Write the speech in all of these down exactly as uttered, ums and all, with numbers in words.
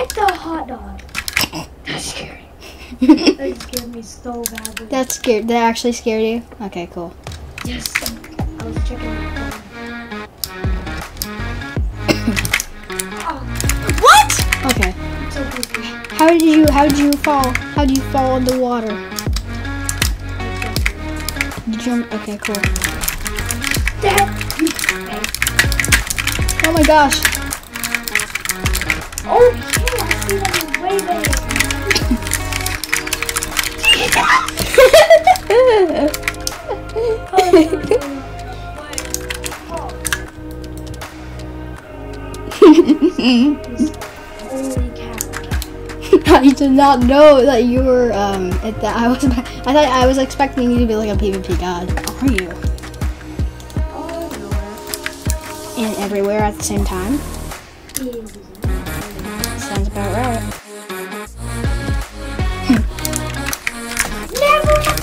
like the hot dog. That's scary. That scared me so badly. That scared. That actually scared you? Okay, cool. Yes. I was checking my phone. Oh. What? Okay. It's so creepy. How did you? How did you fall? How did you fall in the water? You jump. Okay, cool. Oh my gosh. Oh, yeah, I see that you're way better. I did not know that you were um at that I was I thought I was expecting you to be like a PvP god. How are you? And everywhere at the same time. Sounds about right. Never.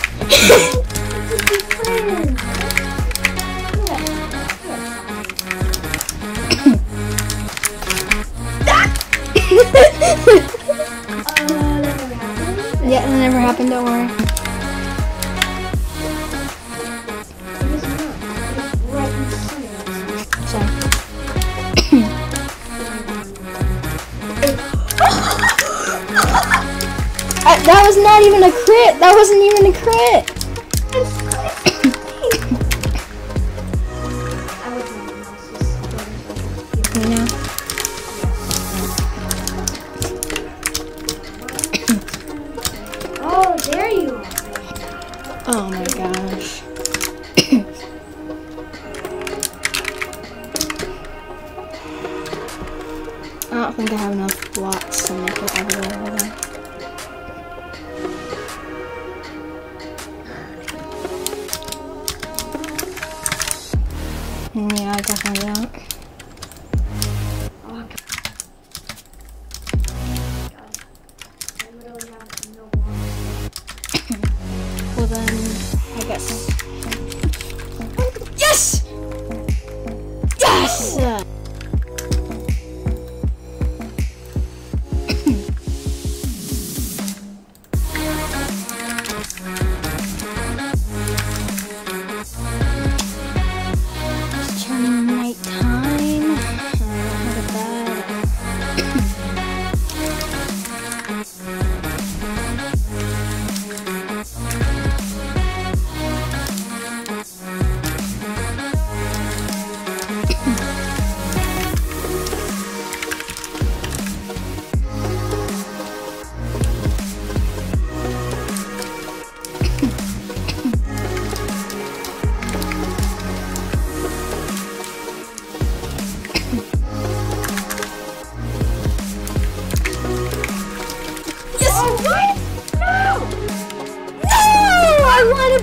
Yeah, it never happened. Don't worry. I, that was not even a crit. That wasn't even a crit. You know? Oh, there you are. Oh my gosh. I don't think I have enough blocks to make it everywhere over there. Yeah, I definitely don't. Oh, well then, I guess. Yes! Yes! Oh.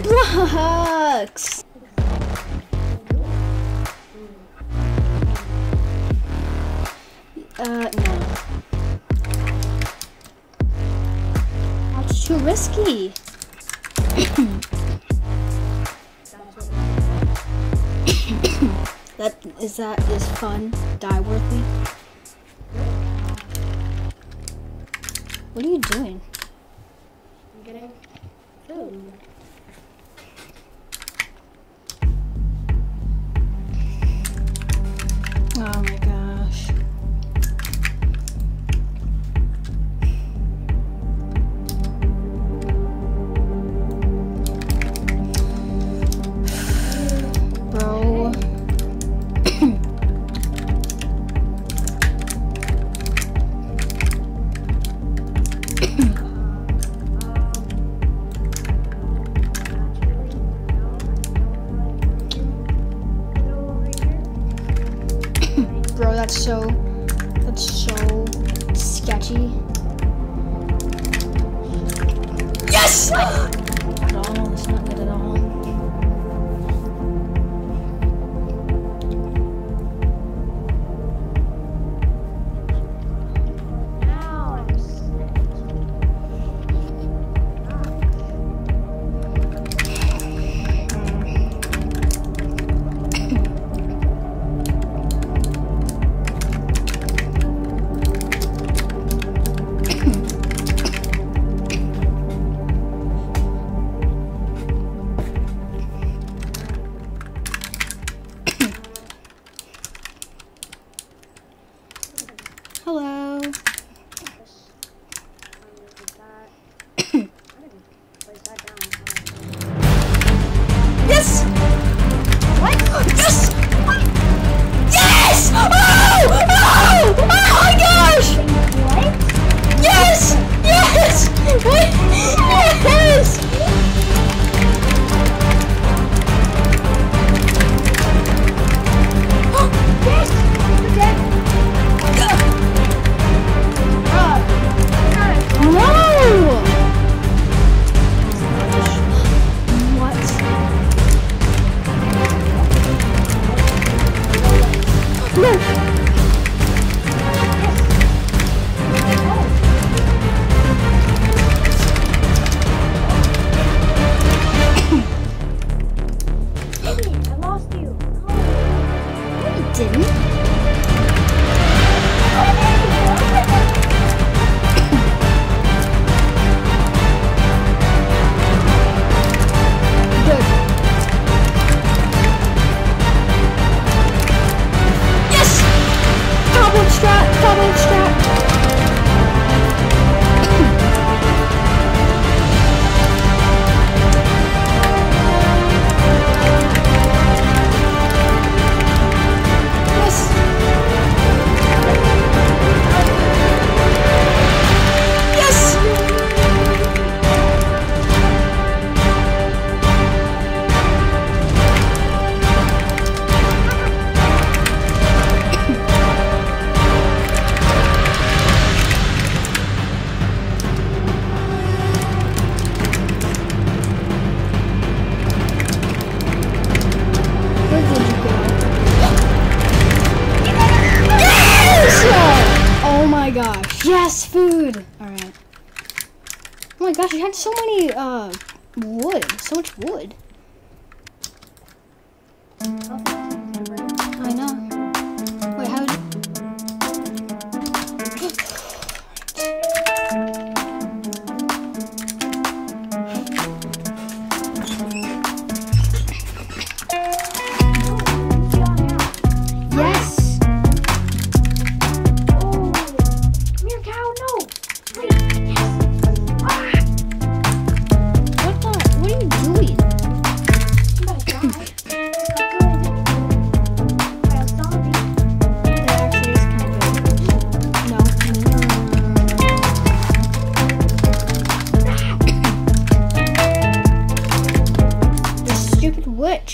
Blocks. Uh, no. That's too risky. that is that is fun. Die worthy. What are you doing? I'm getting food. Oh my gosh. Bro. Bro, that's so, that's so sketchy. Yes! Not at all, that's not good at all. Now I'm Hello. Yes! What? Yes! What? Yes! Oh! Oh! Oh my gosh! What? Yes! Yes! What? Yes! Yes, food! Alright. Oh my gosh, you had so many, uh, wood. So much wood. I know. Wait, how did... Yes! Which?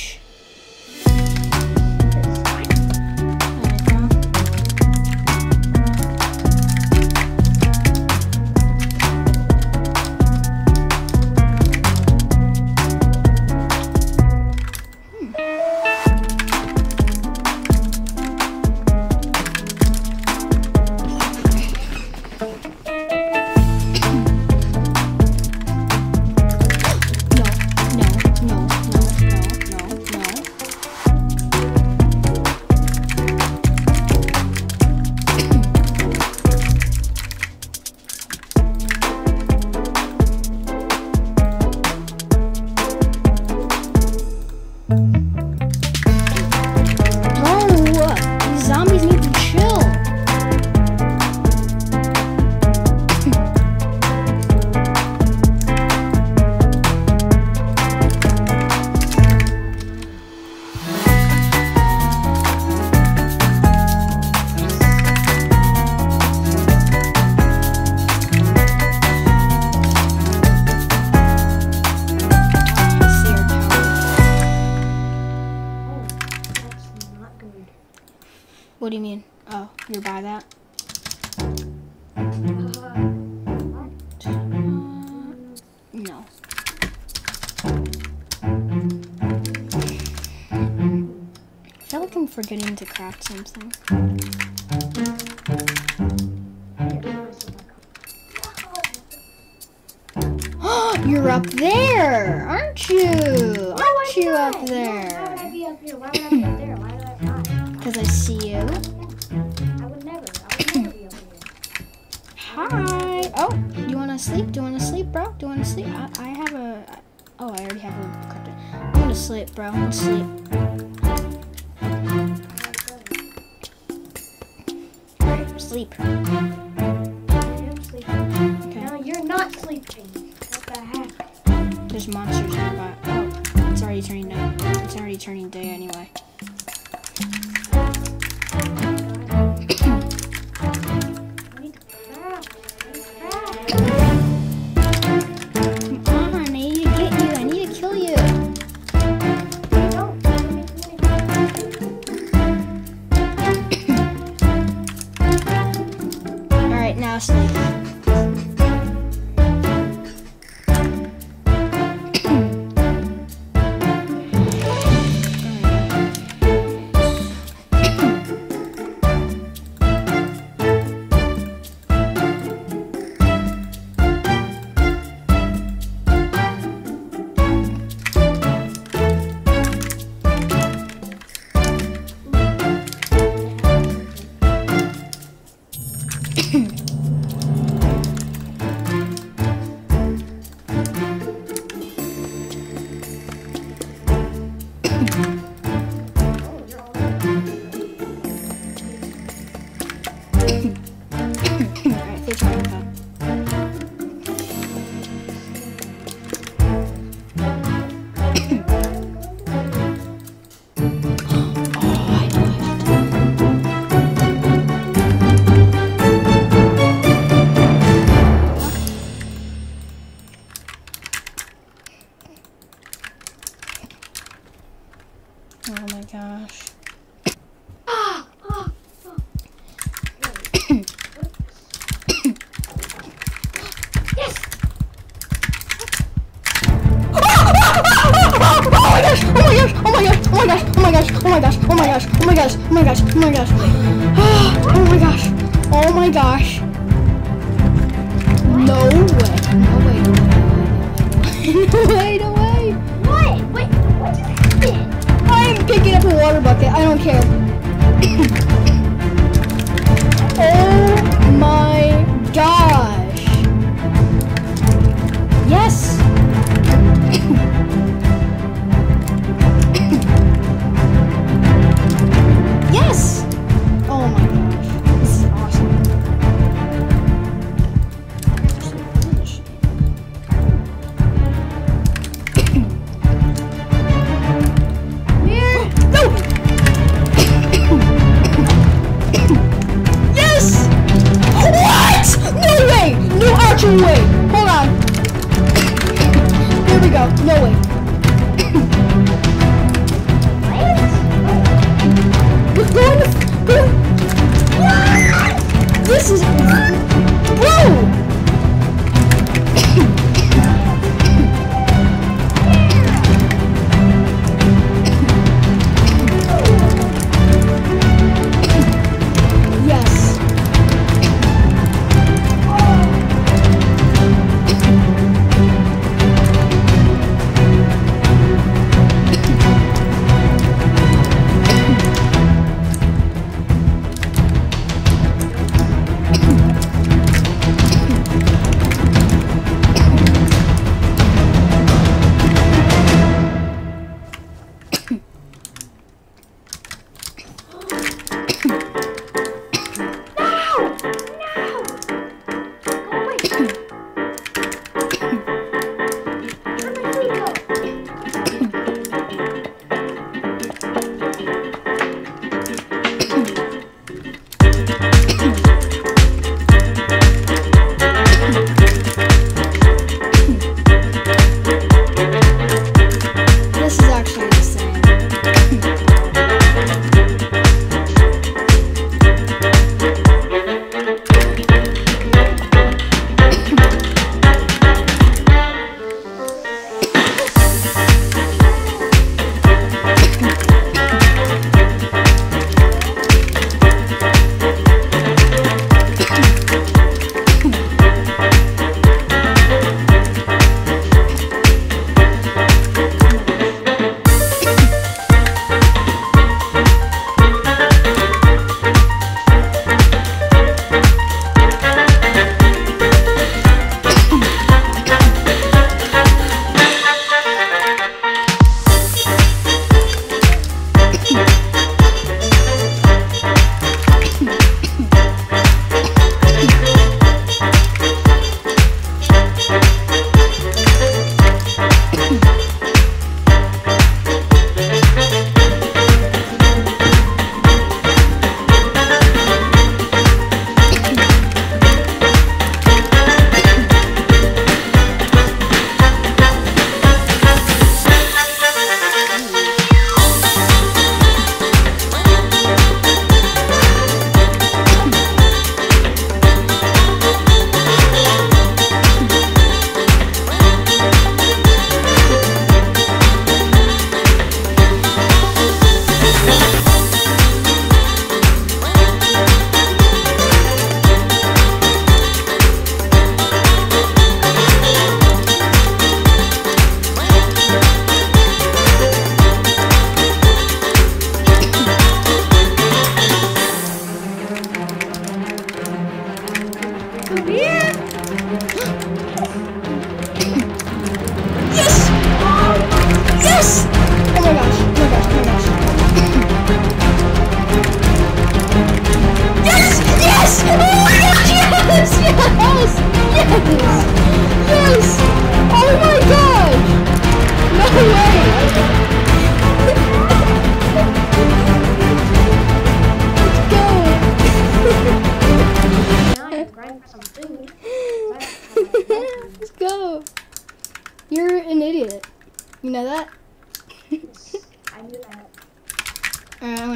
What do you mean? Oh, you're by that? Uh, no. I feel like I'm forgetting to craft something. You're up there, aren't you? Aren't no, you not. Up there? No, why would I be up here? Why would I be up there? Why would I not? Because I see you. I would never. I would never be over here. Hi. Oh, do you want to sleep? Do you want to sleep, bro? Do you want to sleep? I, I have a... Oh, I already have a kryptonite. I want to sleep, bro. I want to sleep. I I'm sleeping. I am sleeping. Okay. No, you're not sleeping. What the heck? There's monsters nearby. Oh, it's already turning day. It's already turning day anyway.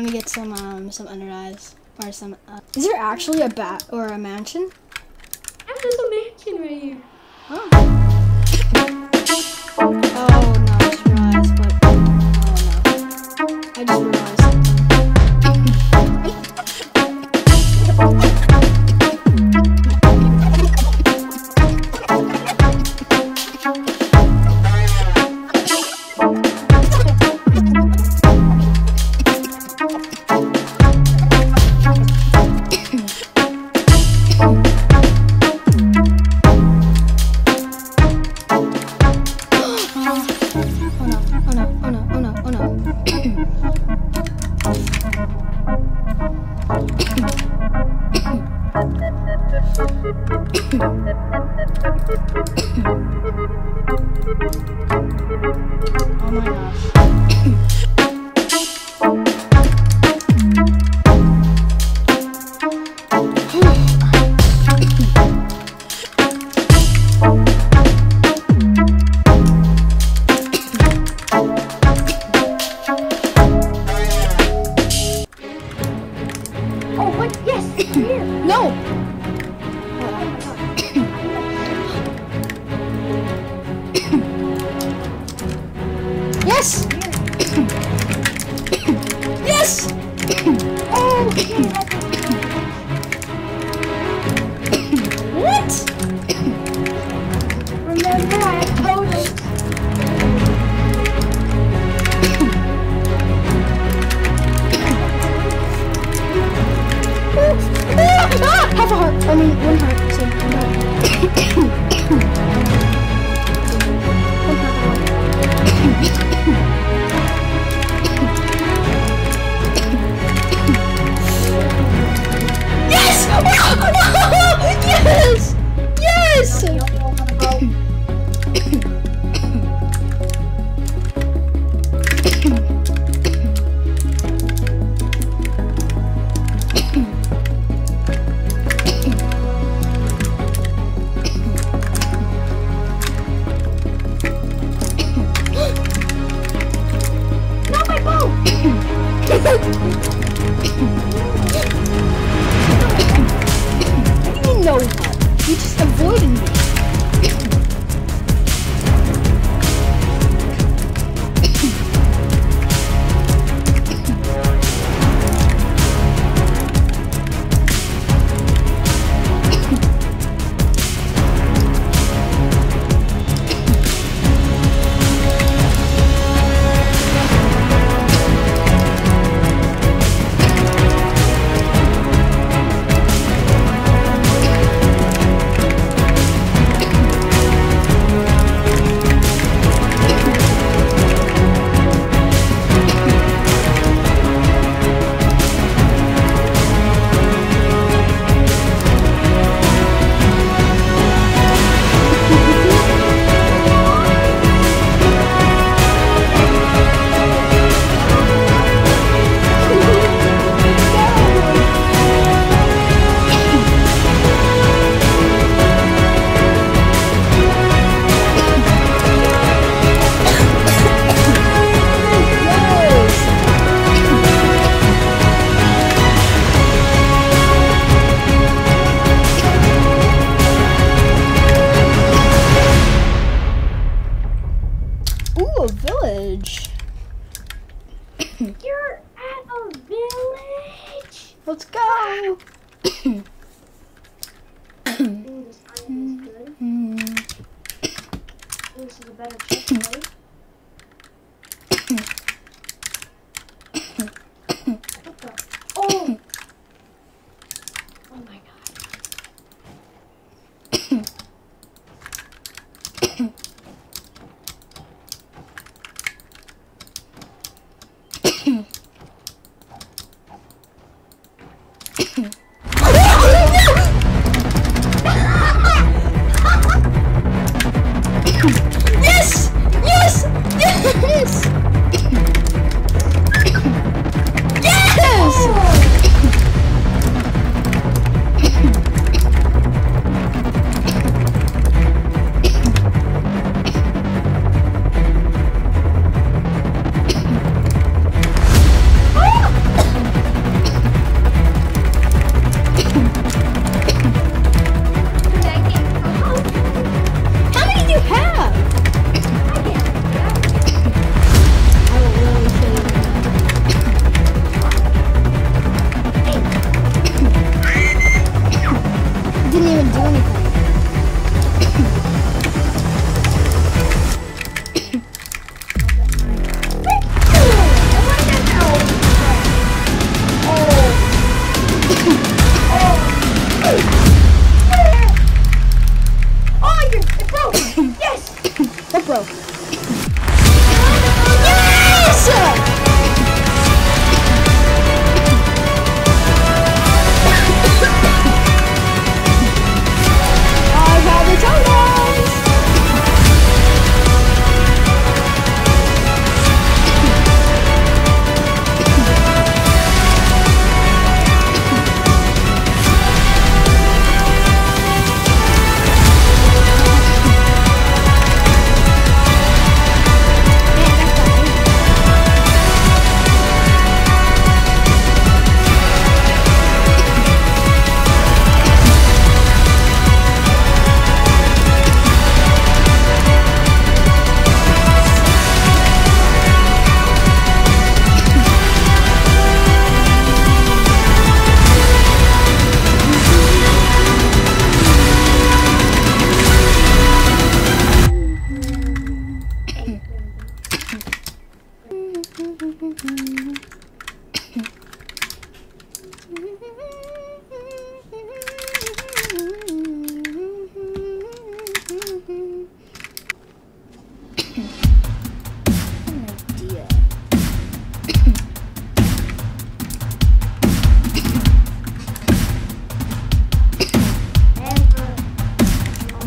Let me get some um some under eyes or some. Uh, is there actually a bat or a mansion? Yeah, there's a mansion right here. Oh. Oh no, I just realized. But oh no, I just realized.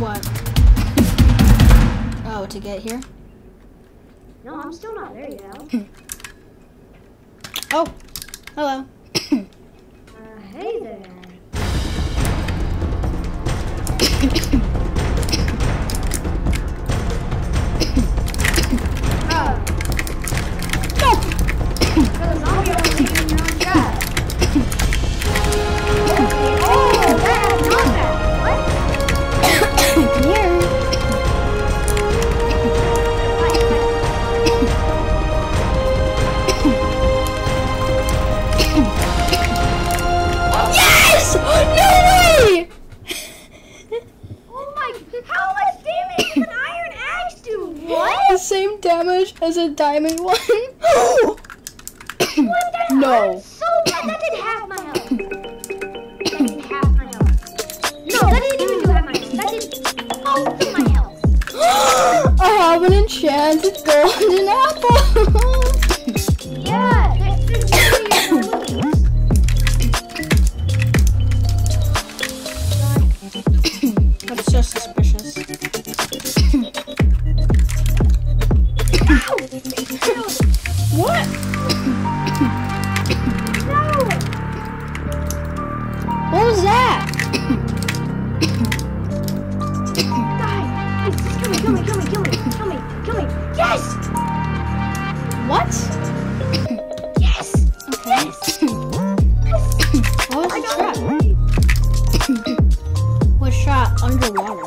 What? Oh, to get here? No, I'm still not there yet. Oh, hello. uh, hey there. Oh. No! The zombie was eating your own shot. Oh, that is not that. What? Come here. Same damage as a diamond one. Oh! No. I'm so bad. That did half my health. That did half my health. No, that didn't even do half my health. That did half of my health. I have an enchanted golden apple. Yeah. That's the That's so suspicious. What? No! What was that? Die! Just kill me, kill me, kill me, kill me, kill me, kill me! Yes! What? Yes! Okay. Yes! Yes! What was the trap? Was shot underwater.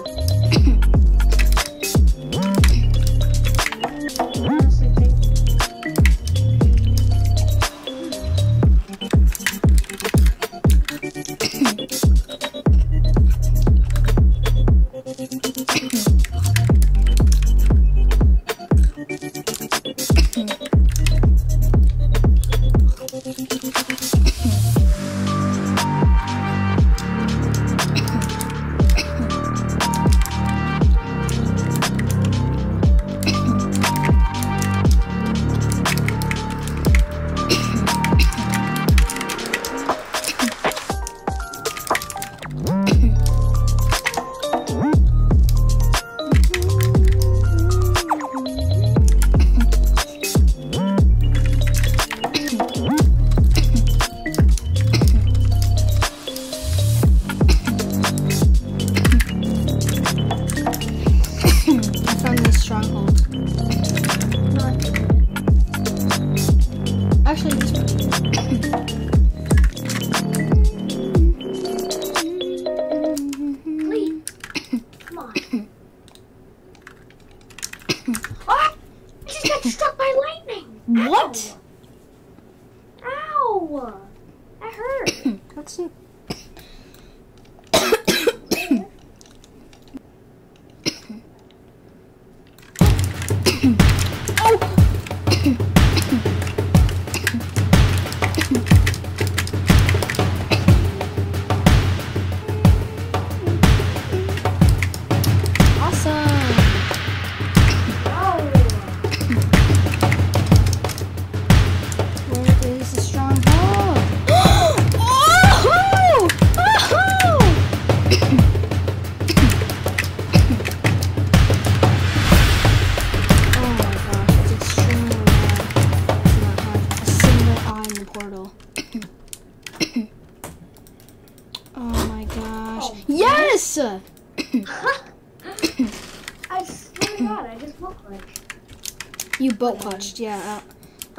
Boat clutched, yeah.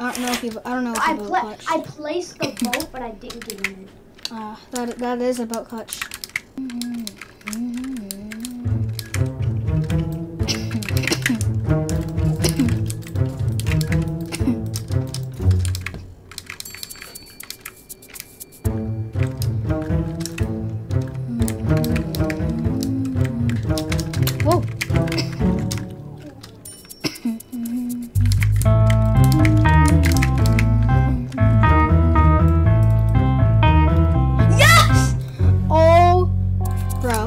I don't, I don't know if you. I don't know if you boat pla clutched. I placed the boat, but I didn't get in it. Ah, uh, that that is a boat clutch. Mm-hmm. Bro,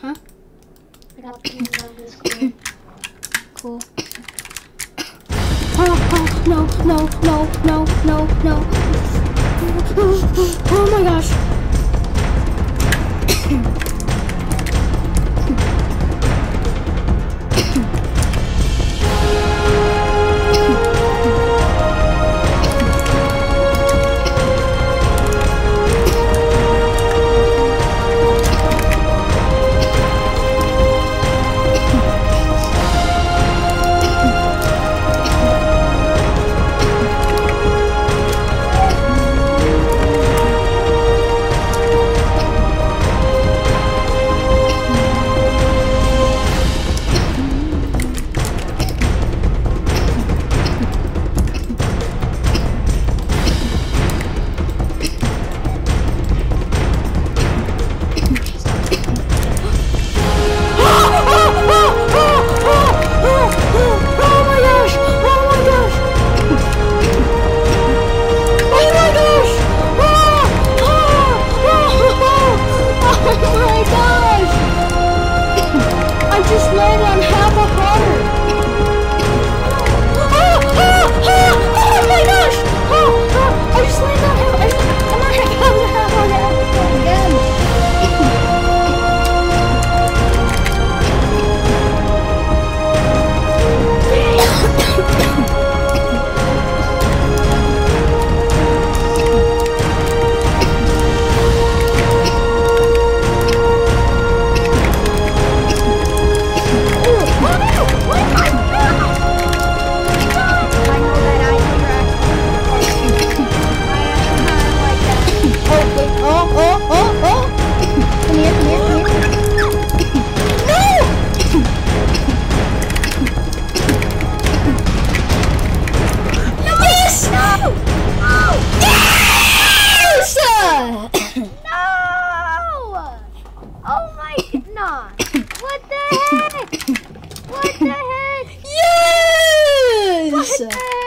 Huh? I got things out of this school. Cool. Oh, oh, no, no, no, no, no, no. Oh, oh, oh, oh my gosh. What the heck? What the heck? Yes! What the heck?